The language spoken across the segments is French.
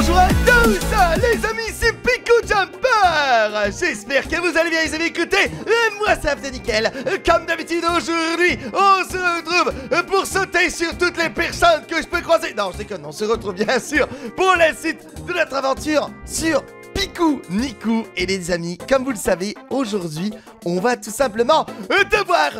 bonjour à tous les amis, c'est Piku Jumper. J'espère que vous allez bien les amis, écoutez, moi ça va nickel. Comme d'habitude aujourd'hui, on se retrouve pour sauter sur toutes les personnes que je peux croiser. Non, je déconne, on se retrouve bien sûr pour la suite de notre aventure sur Piku Niku. Et les amis, comme vous le savez, aujourd'hui, on va tout simplement devoir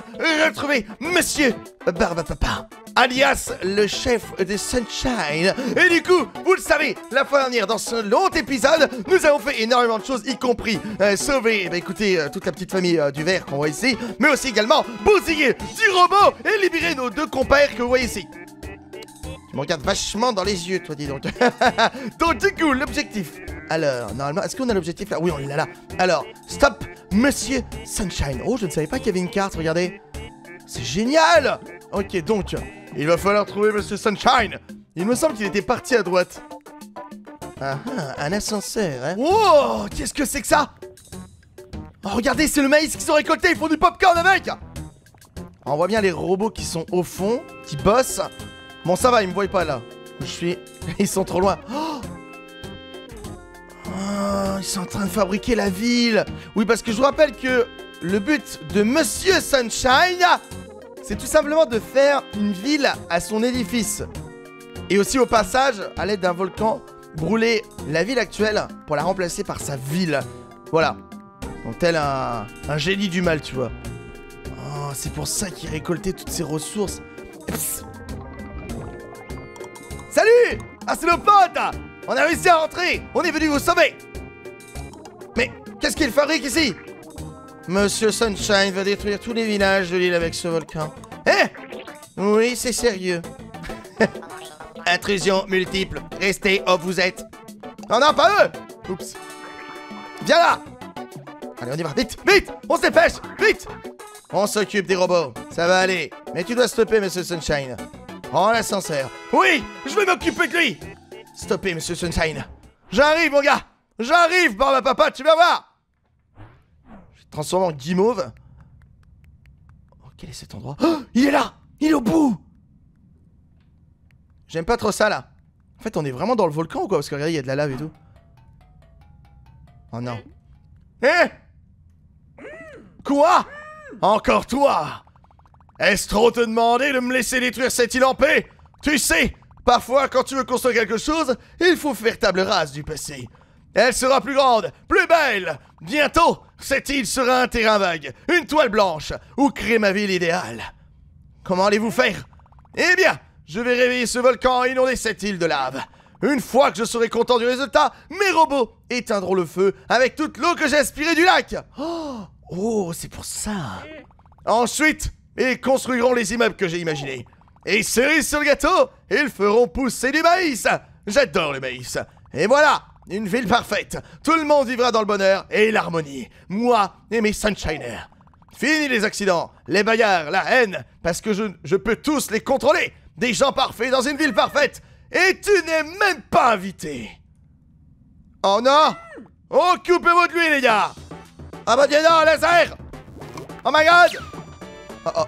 retrouver Monsieur Barbapapa, alias le chef de Sunshine. Et du coup, vous le savez, la fois dernière, dans ce long épisode, nous avons fait énormément de choses, y compris sauver, toute la petite famille du verre qu'on voit ici, mais aussi également bousiller du robot et libérer nos deux compères que vous voyez ici. Tu me regardes vachement dans les yeux, toi, dis donc. Donc, du coup, l'objectif... Alors, normalement, est-ce qu'on a l'objectif là? Oui, on l'a là. Alors, stop, Monsieur Sunshine. Oh, je ne savais pas qu'il y avait une carte, regardez. C'est génial! Ok, donc, il va falloir trouver Monsieur Sunshine. Il me semble qu'il était parti à droite. Ah, un ascenseur, hein. Oh, qu'est-ce que c'est que ça? Oh, regardez, c'est le maïs qu'ils ont récolté, ils font du popcorn avec. On voit bien les robots qui sont au fond, qui bossent. Bon, ça va, ils me voient pas là. Je suis... Ils sont trop loin. Oh, ils sont en train de fabriquer la ville. Oui, parce que je vous rappelle que le but de Monsieur Sunshine, c'est tout simplement de faire une ville à son édifice. Et aussi au passage, à l'aide d'un volcan, brûler la ville actuelle pour la remplacer par sa ville. Voilà. Donc tel un génie du mal, tu vois. Oh, c'est pour ça qu'il récoltait toutes ses ressources. Psst. Salut! Ah, c'est nos potes! On a réussi à rentrer! On est venu vous sauver! Mais qu'est-ce qu'il fabrique ici? Monsieur Sunshine va détruire tous les villages de l'île avec ce volcan. Eh? Oui, c'est sérieux. Intrusion multiple. Restez où vous êtes. Non, non, pas eux! Oups. Viens là! Allez, on y va. Vite, vite! On se dépêche! Vite! On s'occupe des robots. Ça va aller. Mais tu dois stopper, Monsieur Sunshine. Prends l'ascenseur. Oui, je vais m'occuper de lui. Stoppez, Monsieur Sunshine. J'arrive, mon gars. J'arrive, Barbapapa, tu vas voir. Je vais te transformer en guimauve. Oh, quel est cet endroit? Oh, il est là. Il est au bout. J'aime pas trop ça, là. En fait, on est vraiment dans le volcan ou quoi? Parce que regardez, il y a de la lave et tout. Oh non. Eh? Quoi? Encore toi? Est-ce trop te demander de me laisser détruire cette île en paix? Tu sais, parfois quand tu veux construire quelque chose, il faut faire table rase du passé. Elle sera plus grande, plus belle. Bientôt, cette île sera un terrain vague, une toile blanche, où créer ma ville idéale. Comment allez-vous faire? Eh bien, je vais réveiller ce volcan et inonder cette île de lave. Une fois que je serai content du résultat, mes robots éteindront le feu avec toute l'eau que j'ai aspirée du lac. Oh, c'est pour ça. Ensuite... ils construiront les immeubles que j'ai imaginés. Et cerise sur le gâteau, ils feront pousser du maïs. J'adore le maïs. Et voilà, une ville parfaite. Tout le monde vivra dans le bonheur et l'harmonie. Moi et mes Sunshiners. Fini les accidents, les bagarres, la haine. Parce que je peux tous les contrôler. Des gens parfaits dans une ville parfaite. Et tu n'es même pas invité. Oh non. Occupez-vous de lui les gars. Ah bah bien non, laser. Oh my god. Oh oh.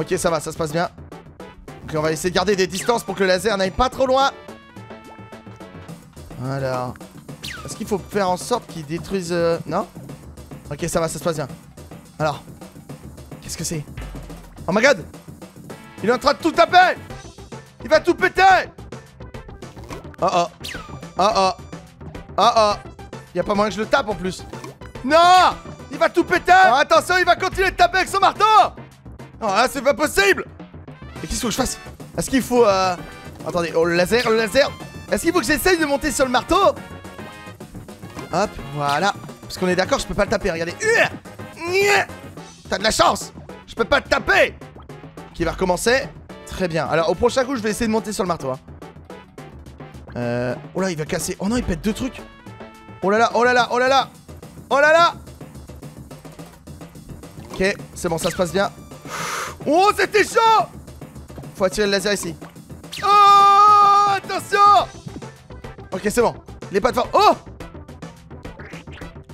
Ok, ça va, ça se passe bien. Donc on va essayer de garder des distances pour que le laser n'aille pas trop loin. Alors... est-ce qu'il faut faire en sorte qu'il détruise... Non? Ok, ça va, ça se passe bien. Alors... qu'est-ce que c'est? Oh my god! Il est en train de tout taper! Il va tout péter! Oh oh. Oh oh. Oh oh. Y'a pas moyen que je le tape en plus. Non! Il va tout péter! Oh, attention, il va continuer de taper avec son marteau! Oh là, c'est pas possible! Et qu'est-ce qu'il faut que je fasse? Est-ce qu'il faut... Attendez, oh, le laser, le laser! Est-ce qu'il faut que j'essaye de monter sur le marteau? Hop, voilà. Parce qu'on est d'accord, je peux pas le taper, regardez. T'as de la chance! Je peux pas te taper! Ok, il va recommencer. Très bien. Alors, au prochain coup, je vais essayer de monter sur le marteau. Hein. Oh là, il va casser. Oh non, il pète deux trucs. Oh là là, oh là là, oh là là! Oh là là! Ok, c'est bon, ça se passe bien. Oh, c'était chaud! Faut attirer le laser ici. Oh, attention! Ok, c'est bon. Les plateformes. Oh!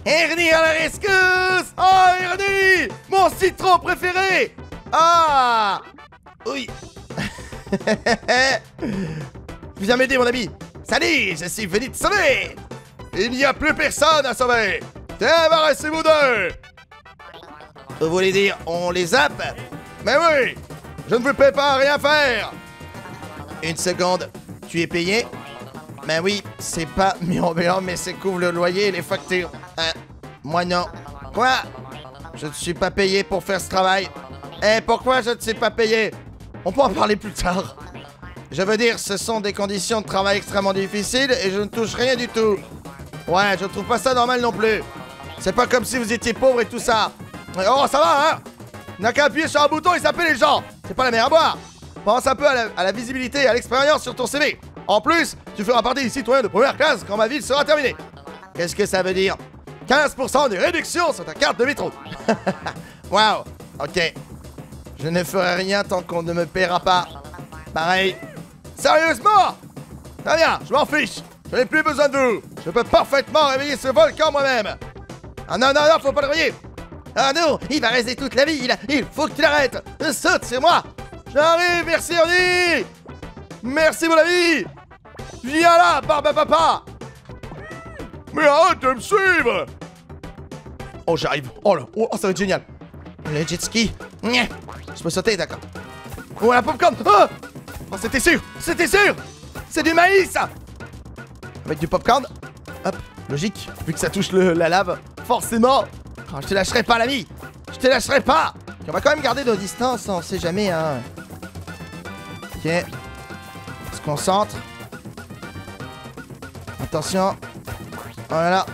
Ernie à la rescousse! Oh, Ernie! Mon citron préféré! Ah! Oui! Viens m'aider, mon ami! Salut, je suis venu te sauver! Il n'y a plus personne à sauver! Débarrassez-vous d'eux! Vous voulez dire, on les zappe? Mais oui! Je ne vous paie pas à rien faire! Une seconde, tu es payé? Ben oui, c'est pas murmurant, mais c'est couvre le loyer et les factures. Moi non. Quoi? Je ne suis pas payé pour faire ce travail. Eh, pourquoi je ne suis pas payé? On peut en parler plus tard. Je veux dire, ce sont des conditions de travail extrêmement difficiles et je ne touche rien du tout. Ouais, je trouve pas ça normal non plus. C'est pas comme si vous étiez pauvre et tout ça. Oh, ça va, hein? N'a qu'à appuyer sur un bouton et s'appeler les gens. C'est pas la mer à boire. Pense un peu à la visibilité et à l'expérience sur ton CV. En plus, tu feras partie des citoyens de première classe quand ma ville sera terminée. Qu'est-ce que ça veut dire? 15% de réduction sur ta carte de métro. Waouh, ok. Je ne ferai rien tant qu'on ne me paiera pas. Pareil. Sérieusement? Très bien, je m'en fiche. Je n'ai plus besoin de vous. Je peux parfaitement réveiller ce volcan moi-même. Ah non, non, non, faut pas le réveiller. Ah non, il va rester toute la vie. Il faut qu'il arrête. Saute sur moi. J'arrive, merci Ernie. Merci mon ami. Viens là, Barbapapa. Mais arrête de me suivre. Oh, j'arrive. Oh là, oh, ça va être génial. Le jet ski. Je peux sauter, d'accord. Oh, la popcorn. Oh, oh, c'était sûr. C'était sûr. C'est du maïs, ça. Avec du popcorn. Hop, logique. Vu que ça touche la lave, forcément. Oh, je te lâcherai pas, l'ami. Je te lâcherai pas. Et on va quand même garder nos distances, on sait jamais, hein. Ok. On se concentre. Attention. Oh là là.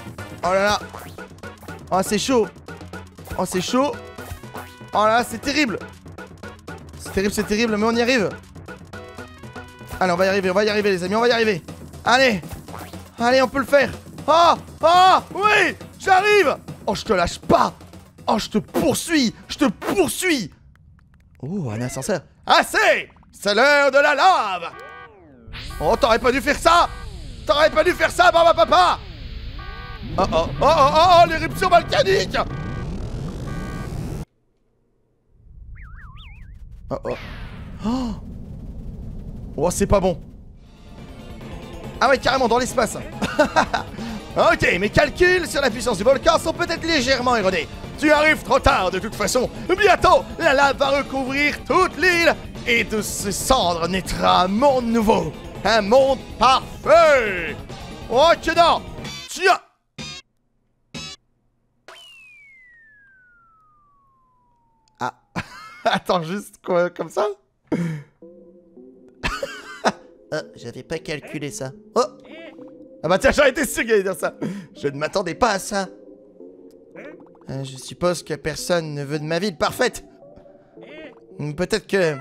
Oh là là. Oh, c'est chaud. Oh, c'est chaud. Oh là là, c'est terrible. C'est terrible, c'est terrible, mais on y arrive. Allez, on va y arriver, les amis, on va y arriver. Allez. Allez, on peut le faire. Oh, oh, oui, j'arrive. Oh, je te lâche pas. Oh, je te poursuis. Je te poursuis. Oh, un ascenseur. Assez. C'est l'heure de la lave. Oh, t'aurais pas dû faire ça. T'aurais pas dû faire ça, Barbapapa. Oh, oh, oh, oh, oh, l'éruption volcanique. Oh, oh. Oh, oh, c'est pas bon. Ah ouais, carrément dans l'espace. Ok, mes calculs sur la puissance du volcan sont peut-être légèrement erronés. Tu arrives trop tard de toute façon. Bientôt, la lave va recouvrir toute l'île et de ses cendres naîtra un monde nouveau. Un monde parfait. Oh que non. Tiens. Ah. Attends, juste quoi, comme ça? Oh, j'avais pas calculé ça. Oh. Ah bah tiens, j'en étais sûr qu'il allait dire ça. Je ne m'attendais pas à ça. Je suppose que personne ne veut de ma ville parfaite. Peut-être que...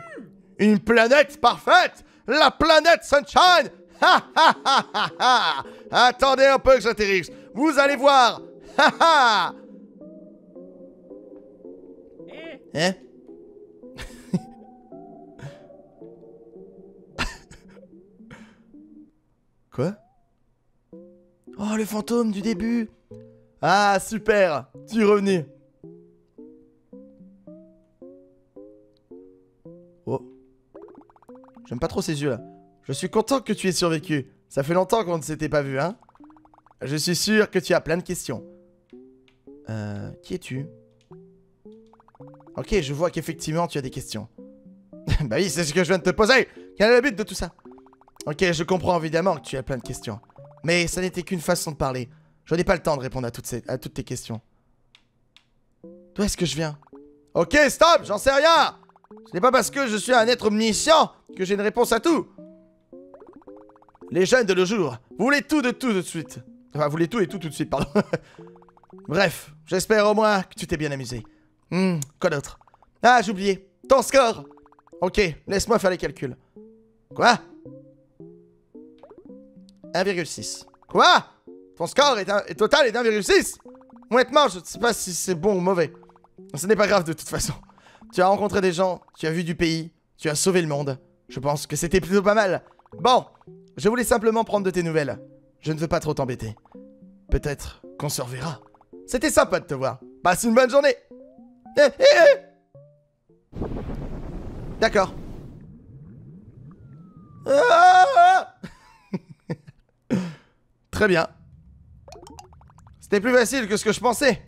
une planète parfaite. La planète Sunshine. Ha ha ha ha ha. Attendez un peu que j'atterrisse. Vous allez voir. Ha ha. Hein? Quoi? Oh, le fantôme du début. Ah, super. Tu es revenu. Oh. J'aime pas trop ces yeux-là. Je suis content que tu aies survécu. Ça fait longtemps qu'on ne s'était pas vu, hein. Je suis sûr que tu as plein de questions. Qui es-tu? Ok, je vois qu'effectivement, tu as des questions. Bah oui, c'est ce que je viens de te poser. Quel est le but de tout ça? Ok, je comprends évidemment que tu as plein de questions. Mais ça n'était qu'une façon de parler. Je n'ai pas le temps de répondre à toutes tes questions. D'où est-ce que je viens? Ok, stop, j'en sais rien. Ce n'est pas parce que je suis un être omniscient que j'ai une réponse à tout. Les jeunes de nos jours, vous voulez tout de suite. Enfin, vous voulez tout de suite, pardon. Bref, j'espère au moins que tu t'es bien amusé. Quoi d'autre? Ah, j'ai oublié. Ton score. Ok, laisse-moi faire les calculs. Quoi? 1,6. Quoi? Ton score total est 1,6? Honnêtement, je ne sais pas si c'est bon ou mauvais. Ce n'est pas grave de toute façon. Tu as rencontré des gens, tu as vu du pays, tu as sauvé le monde. Je pense que c'était plutôt pas mal. Bon, je voulais simplement prendre de tes nouvelles. Je ne veux pas trop t'embêter. Peut-être qu'on se reverra. C'était sympa de te voir. Passe une bonne journée. D'accord. Ah Très bien. C'était plus facile que ce que je pensais.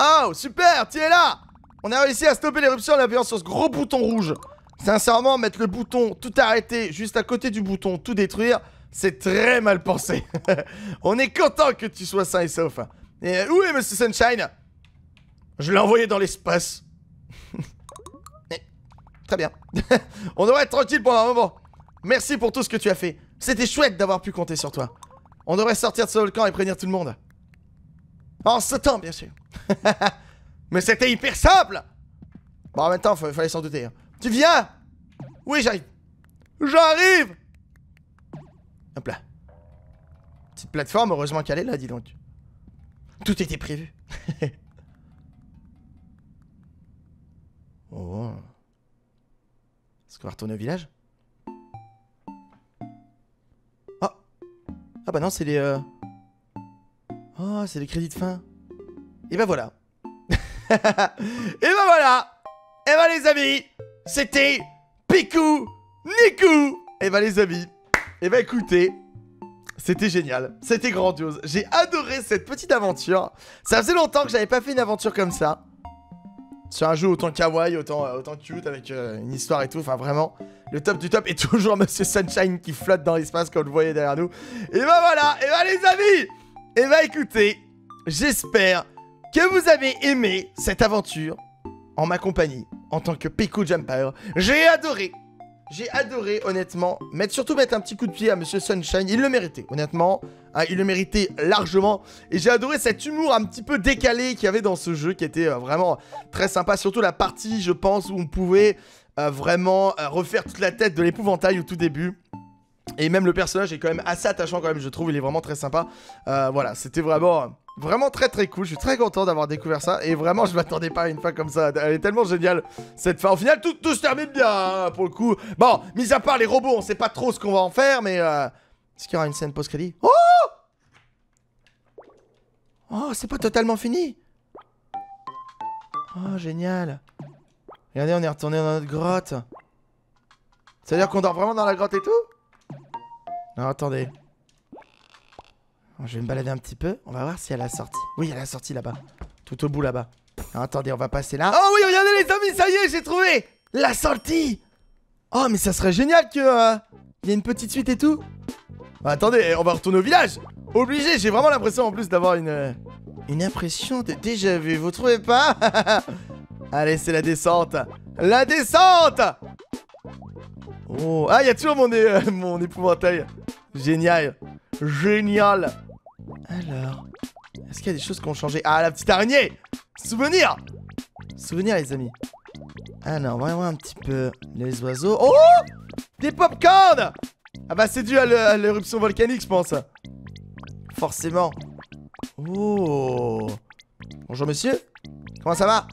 Oh, super, tu es là. On a réussi à stopper l'éruption en appuyant sur ce gros bouton rouge. Sincèrement, mettre le bouton tout arrêter juste à côté du bouton tout détruire, c'est très mal pensé. On est content que tu sois sain et sauf. Et où est Monsieur Sunshine? Je l'ai envoyé dans l'espace. Très bien. On devrait être tranquille pour un moment. Merci pour tout ce que tu as fait. C'était chouette d'avoir pu compter sur toi. On devrait sortir de ce volcan et prévenir tout le monde. En sautant, bien sûr. Mais c'était hyper simple. Bon, en même temps, fallait s'en douter. Hein. Tu viens? Oui, j'arrive. J'arrive. Hop là. Petite plateforme, heureusement qu'elle est là, dis donc. Tout était prévu. Oh. Est-ce qu'on va retourner au village? Oh. Ah bah non, c'est les... Oh, c'est les crédits de fin. Et bah voilà. Et bah voilà. Et bah les amis, c'était Piku Niku. Et bah les amis, et bah écoutez... C'était génial, c'était grandiose. J'ai adoré cette petite aventure. Ça faisait longtemps que j'avais pas fait une aventure comme ça. Sur un jeu autant kawaii, autant cute, avec une histoire et tout. Enfin vraiment, le top du top. Et toujours Monsieur Sunshine qui flotte dans l'espace comme vous le voyez derrière nous. Et bah voilà, et bah les amis, et bah écoutez, j'espère que vous avez aimé cette aventure en ma compagnie, en tant que Piku Jumper. J'ai adoré. J'ai adoré, honnêtement, surtout mettre un petit coup de pied à Monsieur Sunshine. Il le méritait, honnêtement. Hein, il le méritait largement. Et j'ai adoré cet humour un petit peu décalé qu'il y avait dans ce jeu, qui était vraiment très sympa. Surtout la partie, je pense, où on pouvait vraiment refaire toute la tête de l'épouvantail au tout début. Et même le personnage est quand même assez attachant, quand même, je trouve. Il est vraiment très sympa. Voilà, c'était vraiment... Vraiment très très cool, je suis très content d'avoir découvert ça. Et vraiment je m'attendais pas à une fin comme ça. Elle est tellement géniale cette fin. Au final tout se termine bien hein, pour le coup. Bon, mis à part les robots, on sait pas trop ce qu'on va en faire. Mais est-ce qu'il y aura une scène post-crédit? Oh, oh c'est pas totalement fini. Oh génial. Regardez, on est retourné dans notre grotte. Ça veut dire qu'on dort vraiment dans la grotte et tout? Non attendez. Je vais me balader un petit peu, on va voir si elle a sorti. Oui, elle a sorti là-bas, tout au bout là-bas. Attendez, on va passer là. Oh oui, regardez les amis, ça y est, j'ai trouvé la sortie. Oh, mais ça serait génial qu'il y ait une petite suite et tout. Bah, attendez, on va retourner au village. Obligé, j'ai vraiment l'impression en plus d'avoir une impression de déjà vu, vous trouvez pas? Allez, c'est la descente. La descente. Oh, ah, il y a toujours mon épouvantail. Génial. Génial. Alors, est-ce qu'il y a des choses qui ont changé? Ah, la petite araignée. Souvenir. Souvenir, les amis. Alors, on va voir un petit peu les oiseaux. Oh, des pop-corn. Ah bah, c'est dû à l'éruption volcanique, je pense. Forcément. Oh. Bonjour, monsieur. Comment ça va?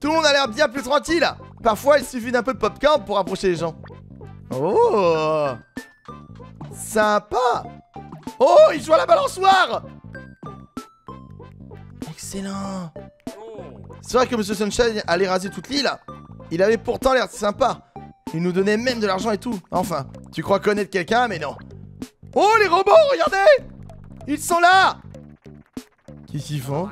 Tout le monde a l'air bien plus tranquille. Parfois, il suffit d'un peu de pop-corn pour rapprocher les gens. Oh. Sympa. Oh, il joue à la balançoire. Excellent. C'est vrai que Monsieur Sunshine allait raser toute l'île. Il avait pourtant l'air sympa. Il nous donnait même de l'argent et tout. Enfin, tu crois connaître quelqu'un, mais non. Oh, les robots, regardez. Ils sont là. Qu'est-ce qu'ils font?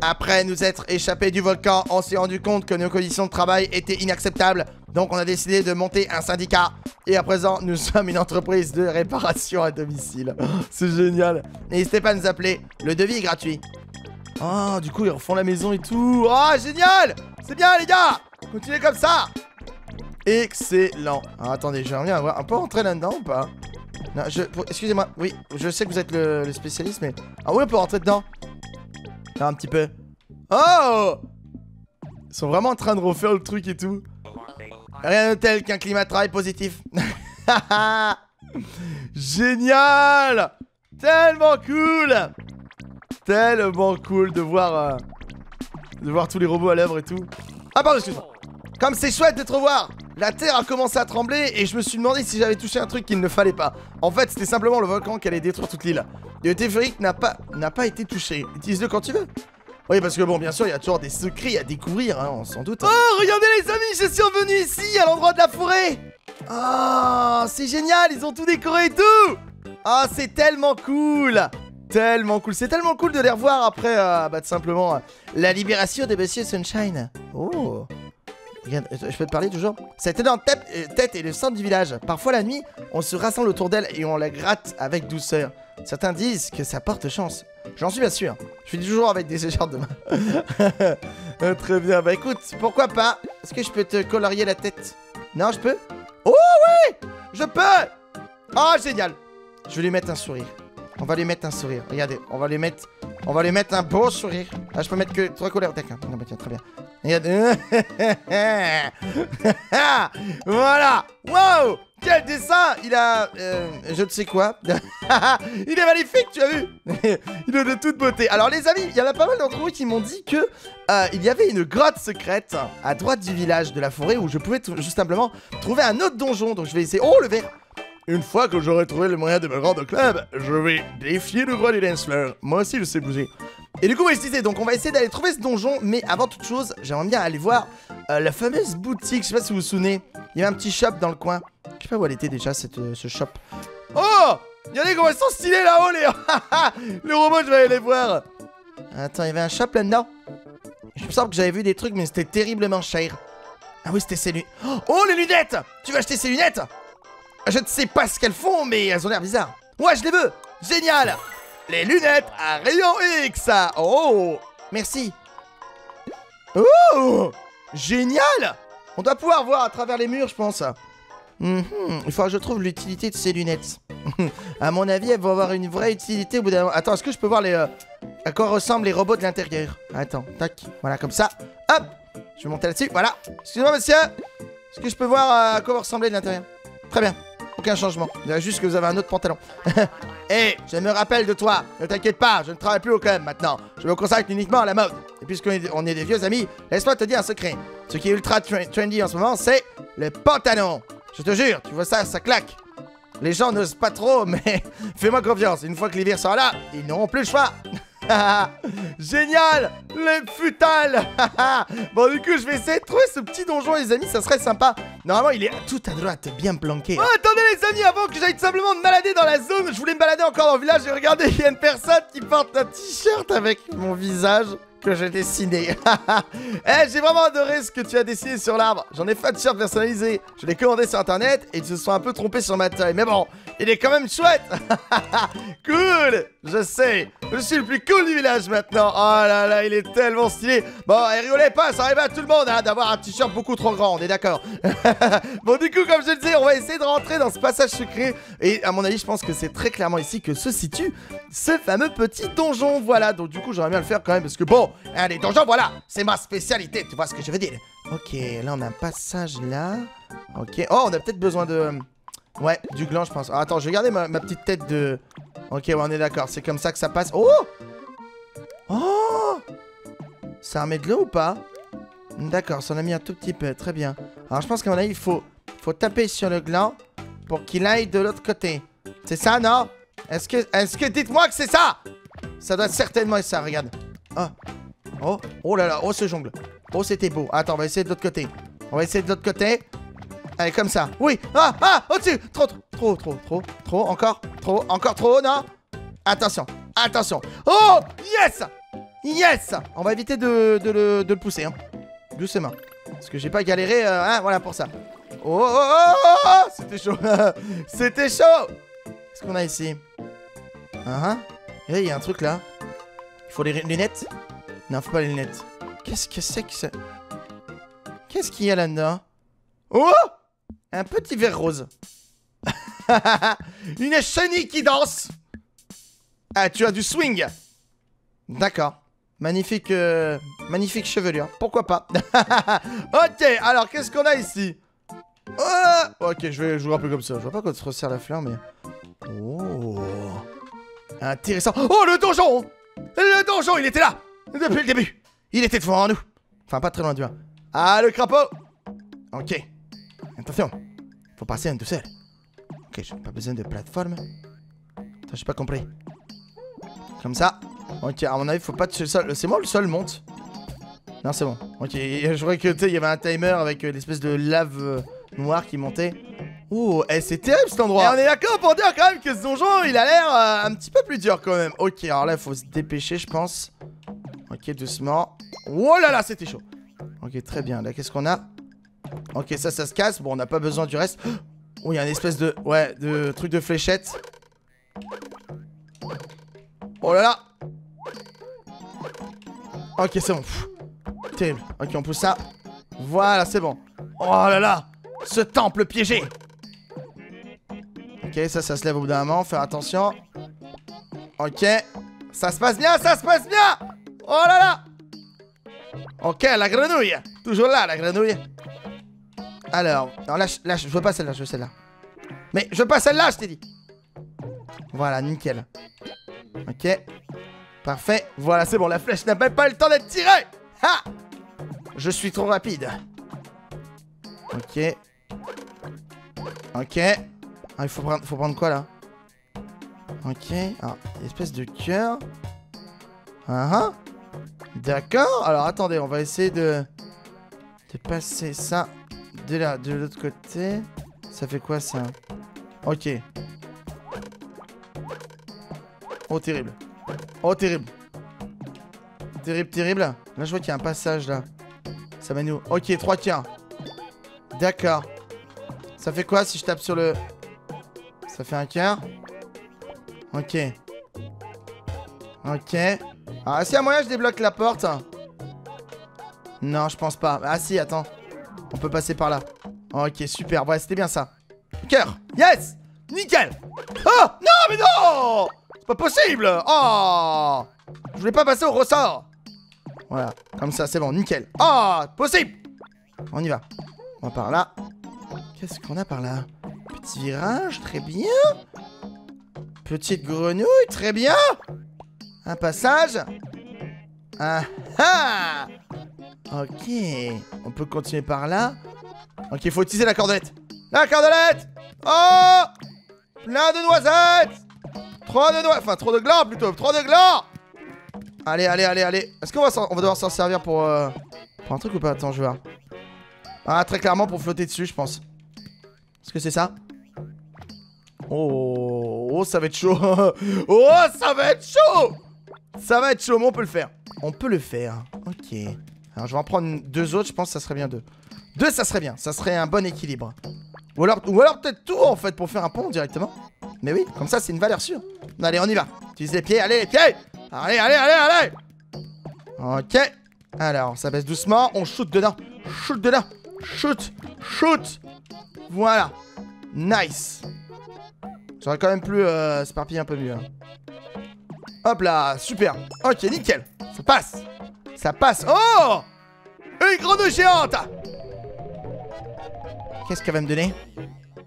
Après nous être échappés du volcan, on s'est rendu compte que nos conditions de travail étaient inacceptables. Donc on a décidé de monter un syndicat. Et à présent, nous sommes une entreprise de réparation à domicile. C'est génial. N'hésitez pas à nous appeler. Le devis est gratuit. Oh, du coup, ils refont la maison et tout. Oh, génial. C'est bien, les gars. Continuez comme ça. Excellent. Ah, attendez, j'ai envie de voir. On peut rentrer là-dedans ou pas? Non, excusez-moi. Oui, je sais que vous êtes le spécialiste, mais... Ah oui, on peut rentrer dedans. Là, un petit peu. Oh! Ils sont vraiment en train de refaire le truc et tout. Rien de tel qu'un climat de travail positif. Génial! Tellement cool! Tellement cool de voir tous les robots à l'œuvre et tout. Ah pardon, excuse-moi. Comme c'est chouette de te revoir! La terre a commencé à trembler et je me suis demandé si j'avais touché un truc qu'il ne fallait pas. En fait, c'était simplement le volcan qui allait détruire toute l'île. Le téléphérique n'a pas été touché. Utilise-le quand tu veux. Oui, parce que bon, bien sûr, il y a toujours des secrets à découvrir, hein, on s'en doute. Hein. Oh, regardez les amis, je suis revenu ici, à l'endroit de la forêt. Oh, c'est génial, ils ont tout décoré et tout. Ah, c'est tellement cool! Tellement cool, c'est tellement cool de les revoir après, tout simplement, la libération de Monsieur Sunshine. Oh! Regarde, je peux te parler toujours. Cette énorme tête est le centre du village. Parfois la nuit, on se rassemble autour d'elle et on la gratte avec douceur. Certains disent que ça porte chance. J'en suis bien sûr. Je suis toujours avec des écharpes de main. Très bien, bah écoute, pourquoi pas? Est-ce que je peux te colorier la tête? Non, je peux? Oh oui! Je peux! Oh, génial! Je vais lui mettre un sourire. On va lui mettre un sourire. Regardez, on va lui mettre un beau sourire. Ah, je peux mettre que 3 couleurs. D'accord. Non, bah tiens, très bien. Regardez. Voilà. Wow! Quel dessin! Il a... je ne sais quoi. Il est magnifique, tu as vu? Il est de toute beauté. Alors les amis, il y en a pas mal d'entre vous qui m'ont dit que il y avait une grotte secrète à droite du village de la forêt où je pouvais juste simplement trouver un autre donjon. Donc je vais essayer... Oh, le verre! Une fois que j'aurai trouvé le moyen de me rendre au club, je vais défier le roi des dancefleurs. Moi aussi, je sais bouger. Et du coup, je disais, donc on va essayer d'aller trouver ce donjon. Mais avant toute chose, j'aimerais bien aller voir la fameuse boutique. Je sais pas si vous vous souvenez. Il y avait un petit shop dans le coin. Je sais pas où elle était déjà, ce shop. Oh! Regardez comment ils sont stylés là-haut, les... Le robot, je vais aller les voir. Attends, il y avait un shop là-dedans. Je me semble que j'avais vu des trucs, mais c'était terriblement cher. Ah oui, c'était ces lunettes. Oh, les lunettes! Tu veux acheter ces lunettes? Je ne sais pas ce qu'elles font, mais elles ont l'air bizarres. Ouais, je les veux. Génial. Les lunettes à rayon X. Oh, merci. Oh, génial. On doit pouvoir voir à travers les murs, je pense. Il faudra que je trouve l'utilité de ces lunettes. À mon avis, elles vont avoir une vraie utilité au bout d'un moment. Attends, est-ce que je peux voir les... à quoi ressemblent les robots de l'intérieur? Attends, tac. Voilà, comme ça. Hop. Je vais monter là-dessus. Voilà. Excusez-moi, monsieur. Est-ce que je peux voir à quoi ressemblait de l'intérieur? Très bien. Aucun changement. Il y a juste que vous avez un autre pantalon. Hé, je me rappelle de toi. Ne t'inquiète pas, je ne travaille plus au club maintenant. Je me consacre uniquement à la mode. Et puisqu'on est des vieux amis, laisse-moi te dire un secret. Ce qui est ultra trendy en ce moment, c'est le pantalon. Je te jure, tu vois ça, ça claque. Les gens n'osent pas trop, mais fais-moi confiance. Une fois que l'hiver sera là, ils n'auront plus le choix. Génial, les futales. Bon, du coup, je vais essayer de trouver ce petit donjon, les amis, ça serait sympa. Normalement, il est tout à droite, bien planqué. Oh, attendez, les amis, avant que j'aille tout simplement me balader dans la zone, je voulais me balader encore dans le village et regardez, il y a une personne qui porte un t-shirt avec mon visage que j'ai dessiné. Eh, j'ai vraiment adoré ce que tu as dessiné sur l'arbre. J'en ai fait un t-shirt personnalisé. Je l'ai commandé sur internet et ils se sont un peu trompés sur ma taille. Mais bon, il est quand même chouette. Cool. Je sais, je suis le plus cool du village maintenant. Oh là là, il est tellement stylé. Bon, et rigolez pas, ça arrive à tout le monde hein, d'avoir un t-shirt beaucoup trop grand, on est d'accord. Bon, du coup, comme je le disais, on va essayer de rentrer dans ce passage secret. Et à mon avis, je pense que c'est très clairement ici que se situe ce fameux petit donjon. Voilà, donc du coup, j'aimerais bien le faire quand même parce que bon, hein, les donjons, voilà, c'est ma spécialité, tu vois ce que je veux dire. Ok, là, on a un passage là. Ok, oh, on a peut-être besoin de... Ouais, du gland, je pense. Ah, attends, je vais garder ma petite tête de... Ok, ouais, on est d'accord, c'est comme ça que ça passe. Oh! Oh! Ça remet de l'eau ou pas? D'accord, ça en a mis un tout petit peu, très bien. Alors, je pense qu'à mon avis, il faut taper sur le gland pour qu'il aille de l'autre côté. C'est ça, non? Est-ce que dites-moi que c'est ça? Ça doit certainement être ça, regarde. Oh! Oh! Oh là là, oh, ce jongle. Oh, c'était beau. Attends, on va essayer de l'autre côté. On va essayer de l'autre côté. Allez, comme ça. Oui. Ah, ah, au-dessus. Trop. Encore trop, non? Attention. Oh, yes. On va éviter de le pousser, hein. Doucement. Parce que j'ai pas galéré, hein, voilà, pour ça. Oh, c'était chaud. Qu'est-ce qu'on a ici? Il y a un truc, là. Il faut les lunettes? Non, faut pas les lunettes. Qu'est-ce que c'est que ça? Qu'est-ce qu'il y a là-dedans? Oh! Un petit verre rose. Une chenille qui danse. Ah, tu as du swing. D'accord. Magnifique, magnifique chevelure. Pourquoi pas? Ok, alors qu'est-ce qu'on a ici? Oh! Ok, je vais jouer un peu comme ça. Je vois pas qu'on se resserre la fleur, mais... Oh! Intéressant. Oh, le donjon! Le donjon, il était là! Depuis le début. Il était devant nous. Enfin, pas très loin du 1. Ah, le crapaud! Ok. Attention. Faut passer un tout seul. Ok, j'ai pas besoin de plateforme. Attends, j'ai pas compris. Comme ça. Ok, à mon avis, faut pas toucher le sol. C'est moi le sol monte? Non, c'est bon. Ok, je croyais que, tu sais, il y avait un timer avec l'espèce de lave noire qui montait. Oh, c'est terrible cet endroit. Et on est d'accord pour dire quand même que ce donjon, il a l'air un petit peu plus dur quand même. Ok, alors là, il faut se dépêcher, je pense. Ok, doucement. Oh là là, c'était chaud. Ok, très bien. Là, qu'est-ce qu'on a? Ok, ça, ça se casse. Bon, on n'a pas besoin du reste. Oh, il y a une espèce de... Ouais, de truc de fléchette. Oh là là. Ok, c'est bon. Pff, terrible. Ok, on pousse ça. Voilà, c'est bon. Oh là là. Ce temple piégé. Ok, ça, ça se lève au bout d'un moment. Faire attention. Ok. Ça se passe bien, ça se passe bien. Oh là là. Ok, la grenouille. Toujours là, la grenouille. Alors, non, là, je veux pas celle-là, je veux celle-là. Mais je veux pas celle-là, je t'ai dit. Voilà, nickel. Ok. Parfait. Voilà, c'est bon, la flèche n'a même pas le temps d'être tirée. Ha! Je suis trop rapide. Ok. Ok. Ah, il faut prendre quoi, là? Ok. Alors, espèce de cœur. Ah, d'accord. Alors, attendez, on va essayer de passer ça de là, de l'autre côté. Ça fait quoi, ça? Ok. Oh, terrible. Oh, terrible. Terrible, terrible. Là, je vois qu'il y a un passage, là. Ça mène où? Ok, 3 quarts. D'accord. Ça fait quoi si je tape sur le... Ça fait un quart. Ok. Ok. Ah, si, à moyen, je débloque la porte. Non, je pense pas. Ah, si, attends. On peut passer par là. Ok, super. Ouais, c'était bien, ça. Cœur. Yes. Nickel. Oh, non, mais non. C'est pas possible. Oh. Je voulais pas passer au ressort. Voilà. Comme ça, c'est bon. Nickel. Oh, possible. On y va. On va par là. Qu'est-ce qu'on a par là? Petit virage, très bien. Petite grenouille, très bien. Un passage. Ah ah. Ok. On peut continuer par là. Ok, il faut utiliser la cordelette. La cordelette. Oh. Plein de noisettes. Trop de noisettes. Enfin, trop de glands plutôt. Trop de glands. Allez, allez, allez, allez. Est-ce qu'on va devoir s'en servir pour un truc ou pas? Attends, je vais voir. Ah, très clairement pour flotter dessus, je pense. Est-ce que c'est ça? Oh, oh, ça va être chaud. Oh, ça va être chaud. Ça va être chaud, mais on peut le faire. On peut le faire. Ok. Alors, je vais en prendre 2 autres, je pense que ça serait bien 2. 2, ça serait bien. Ça serait un bon équilibre. Ou alors peut-être tout, en fait, pour faire un pont directement. Mais oui, comme ça, c'est une valeur sûre. Allez, on y va. Utilise les pieds. Allez, les pieds. Allez, allez, allez, allez. Ok. Alors, ça baisse doucement. On shoot dedans. Shoot dedans. Shoot. Shoot. Voilà. Nice. J'aurais quand même plus s'éparpiller un peu mieux. Hop là. Super. Ok, nickel. Ça passe. Ça passe. Oh, une grenouille géante. Qu'est-ce qu'elle va me donner?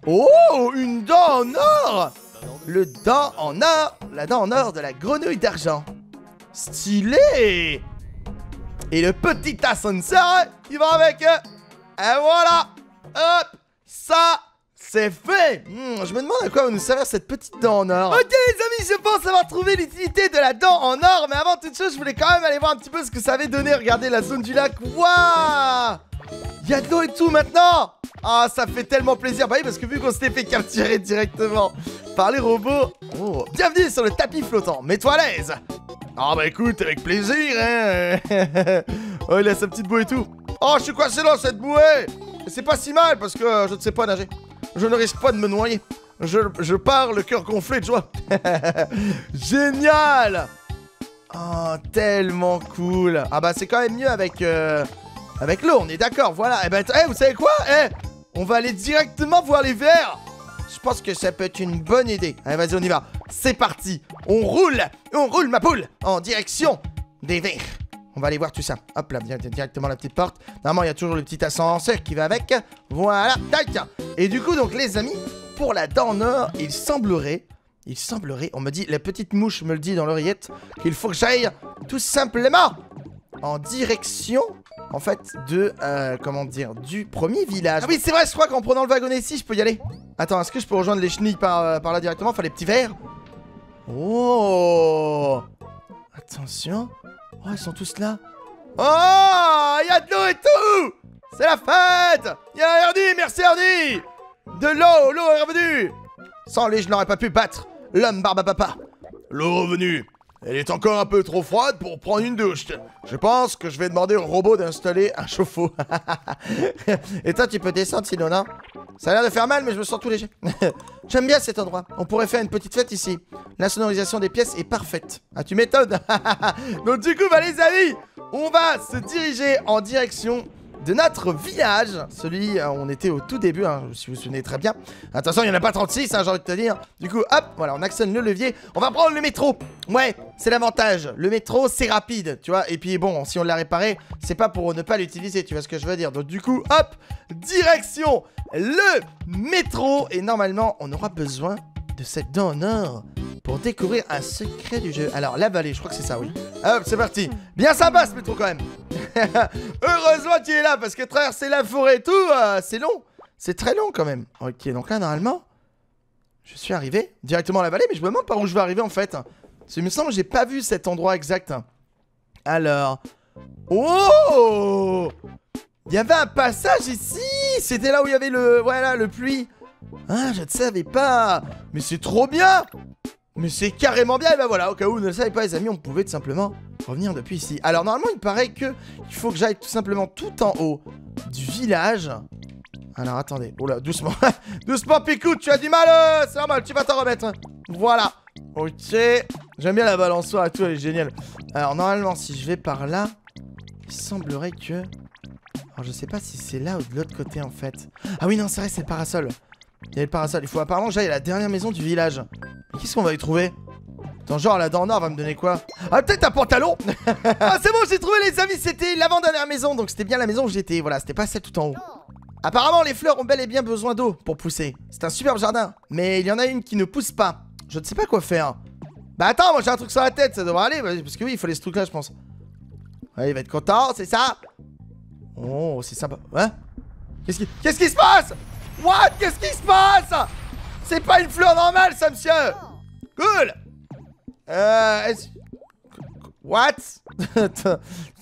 Oh, une dent en or. Le dent en or. La dent en or de la grenouille d'argent. Stylé. Et le petit ascenseur qui va avec eux. Et voilà. Hop. Ça, c'est fait. Je me demande à quoi va nous servir cette petite dent en or. Ok les amis, je pense avoir trouvé l'utilité de la dent en or. Mais avant toute chose, je voulais quand même aller voir un petit peu ce que ça avait donné. Regardez la zone du lac. Waouh, il y a de l'eau et tout maintenant. Ah, ça fait tellement plaisir. Bah oui, parce que vu qu'on s'était fait capturer directement par les robots. Oh. Bienvenue sur le tapis flottant. Mets-toi à l'aise. Ah bah écoute, avec plaisir hein. Oh, il a sa petite bouée et tout. Oh, je suis coincé dans cette bouée. C'est pas si mal parce que je ne sais pas nager. Je ne risque pas de me noyer. Je pars le cœur gonflé de joie. Génial. Oh, tellement cool. Ah bah c'est quand même mieux avec l'eau, on est d'accord, voilà. Et bah, hey, vous savez quoi? Eh, on va aller directement voir les verres. Je pense que ça peut être une bonne idée. Allez, vas-y, on y va. C'est parti. On roule ma poule en direction des verres. On va aller voir tout ça. Hop là, directement la petite porte. Normalement, il y a toujours le petit ascenseur qui va avec. Voilà, tac. Et du coup, donc, les amis, pour la dent en or, il semblerait, on me dit, la petite mouche me le dit dans l'oreillette, qu'il faut que j'aille tout simplement en direction, en fait, de, comment dire, du premier village. Ah oui, c'est vrai, je crois qu'en prenant le wagon ici, je peux y aller. Attends, est-ce que je peux rejoindre les chenilles par là directement? Enfin, les petits vers. Oh. Attention. Oh, ils sont tous là. Oh, il y a de l'eau et tout. C'est la fête. Il y a Ernie, merci Ernie. De l'eau, l'eau est revenue. Sans lui, je n'aurais pas pu battre l'homme Barbapapa. L'eau revenue. Elle est encore un peu trop froide pour prendre une douche. Je pense que je vais demander au robot d'installer un chauffe-eau. Et toi, tu peux descendre sinon, non? Ça a l'air de faire mal, mais je me sens tout léger. J'aime bien cet endroit. On pourrait faire une petite fête ici. La sonorisation des pièces est parfaite. Ah, tu m'étonnes. Donc du coup, bah, les amis, on va se diriger en direction de notre village, celui où on était au tout début, hein, si vous vous souvenez très bien. Attention, il n'y en a pas 36, hein, j'ai envie de te dire. Du coup, hop, voilà, on actionne le levier. On va prendre le métro. Ouais, c'est l'avantage. Le métro, c'est rapide, tu vois. Et puis bon, si on l'a réparé, c'est pas pour ne pas l'utiliser, tu vois ce que je veux dire. Donc du coup, hop, direction le métro. Et normalement, on aura besoin de cette dent en or pour découvrir un secret du jeu. Alors, la vallée, je crois que c'est ça, oui. Hop, c'est parti. Bien sympa, ce métro, quand même. Heureusement qu'il est là, parce que traverser la forêt et tout, c'est long. C'est très long, quand même. Ok, donc là, normalement, je suis arrivé directement à la vallée, mais je me demande par où je vais arriver, en fait. Il me semble que j'ai pas vu cet endroit exact. Alors... Oh! Il y avait un passage ici. C'était là où il y avait le... Voilà, le puits. Ah, je ne savais pas. Mais c'est trop bien. Mais c'est carrément bien. Et ben voilà, au cas où vous ne le savez pas, les amis, on pouvait tout simplement revenir depuis ici. Alors normalement, il paraît que il faut que j'aille tout simplement tout en haut du village. Alors attendez, oh là, doucement. Doucement, Piku, tu as du mal, c'est normal, tu vas t'en remettre. Voilà, ok. J'aime bien la balançoire et tout, elle est géniale. Alors normalement, si je vais par là, il semblerait que... Alors je sais pas si c'est là ou de l'autre côté en fait. Ah oui, non, c'est vrai, c'est le parasol. Il y a le parasol, il faut apparemment que j'aille à la dernière maison du village. Mais qu'est-ce qu'on va y trouver? Attends, genre la dent en or va me donner quoi? Ah, peut-être un pantalon. Ah, c'est bon, j'ai trouvé les amis, c'était l'avant-dernière maison. Donc c'était bien la maison où j'étais, voilà, c'était pas celle tout en haut. Apparemment les fleurs ont bel et bien besoin d'eau pour pousser. C'est un superbe jardin, mais il y en a une qui ne pousse pas. Je ne sais pas quoi faire. Bah attends, moi j'ai un truc sur la tête, ça devrait aller. Parce que oui, il faut les trucs là, je pense. Ouais, il va être content, c'est ça. Oh, c'est sympa, hein? Qu'est-ce qui se passe? What? Qu'est-ce qui se passe? C'est pas une fleur normale, ça, monsieur. Cool. What?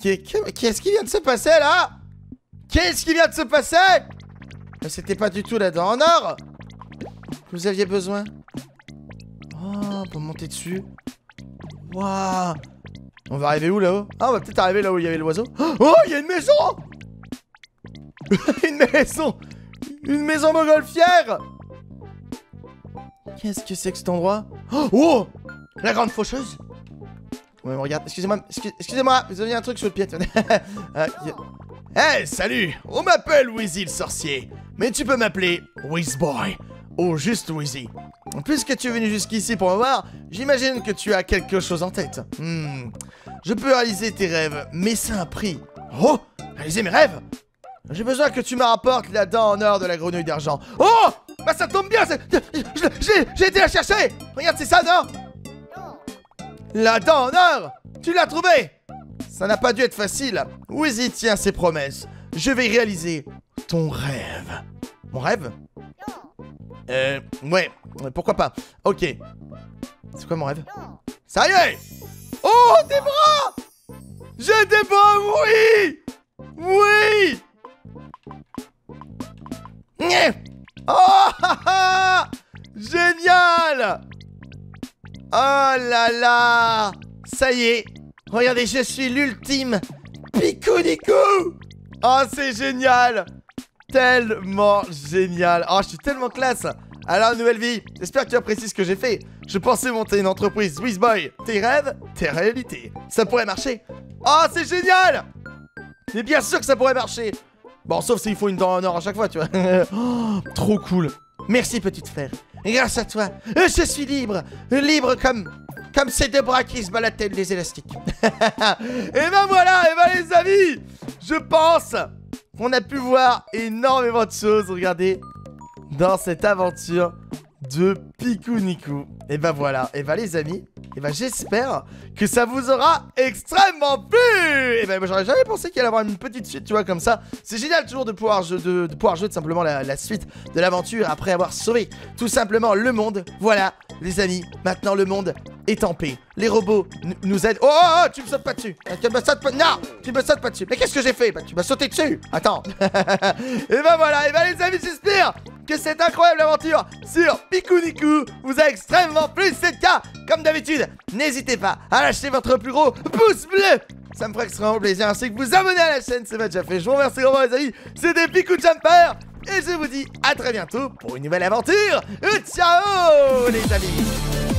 Qu'est-ce qui vient de se passer, là? Qu'est-ce qui vient de se passer? C'était pas du tout là-dedans en or. Vous aviez besoin. Oh, pour monter dessus. Waouh. On va arriver où, là-haut? Ah, on va peut-être arriver là où il y avait l'oiseau. Oh, il y a une maison. Une maison. Une maison montgolfière. Qu'est-ce que c'est que cet endroit? Oh, la grande faucheuse. Ouais, regarde, excusez-moi, vous avez un truc sur le pied. Hey, salut. On m'appelle Wizzy le sorcier, mais tu peux m'appeler Wizzy Boy ou juste Wizzy. Puisque tu es venu jusqu'ici pour me voir, j'imagine que tu as quelque chose en tête. Je peux réaliser tes rêves, mais c'est un prix. Oh, réaliser mes rêves? J'ai besoin que tu me rapportes la dent en or de la grenouille d'argent. Oh! Bah ça tombe bien, j'ai été la chercher. Regarde, c'est ça, non? La dent en or? Tu l'as trouvée? Ça n'a pas dû être facile. Wizzy tient ses promesses. Je vais réaliser ton rêve. Mon rêve? Ouais, pourquoi pas. Ok. C'est quoi mon rêve? Ça y est! Oh, des bras! J'ai des bras, oui! Oui! Oh génial! Oh là là! Ça y est! Regardez, je suis l'ultime Pikuniku! Oh, c'est génial! Tellement génial! Oh, je suis tellement classe! Alors, nouvelle vie! J'espère que tu apprécies ce que j'ai fait! Je pensais monter une entreprise, Wizzy Boy! Tes rêves, tes réalités! Ça pourrait marcher! Oh, c'est génial! Mais bien sûr que ça pourrait marcher! Bon, sauf s'il faut une dent en or à chaque fois, tu vois. Oh, trop cool. Merci, petite frère. Grâce à toi, je suis libre. Libre comme ces deux bras qui se baladent les élastiques. Et ben voilà, et ben les amis, je pense qu'on a pu voir énormément de choses, regardez, dans cette aventure de Pikuniku. Et ben voilà, et ben les amis, et ben j'espère que ça vous aura extrêmement plu. Et ben j'aurais jamais pensé qu'il allait avoir une petite suite, tu vois, comme ça. C'est génial toujours de pouvoir jouer tout simplement la suite de l'aventure après avoir sauvé tout simplement le monde. Voilà, les amis, maintenant le monde est en paix. Les robots nous aident. Oh, tu me sautes pas dessus. Tu me sautes pas... Non, tu me sautes pas dessus. Mais qu'est-ce que j'ai fait? Bah, tu m'as sauté dessus. Attends. Et ben voilà, et ben les amis, j'espère que cette incroyable aventure sur Pikuniku vous a extrêmement plu. C'est le cas, comme d'habitude, n'hésitez pas à lâcher votre plus gros pouce bleu, ça me fera extrêmement plaisir, ainsi que vous abonner à la chaîne, c'est déjà fait. Je vous remercie vraiment les amis, c'était Piku Jumper et je vous dis à très bientôt pour une nouvelle aventure. Ciao les amis.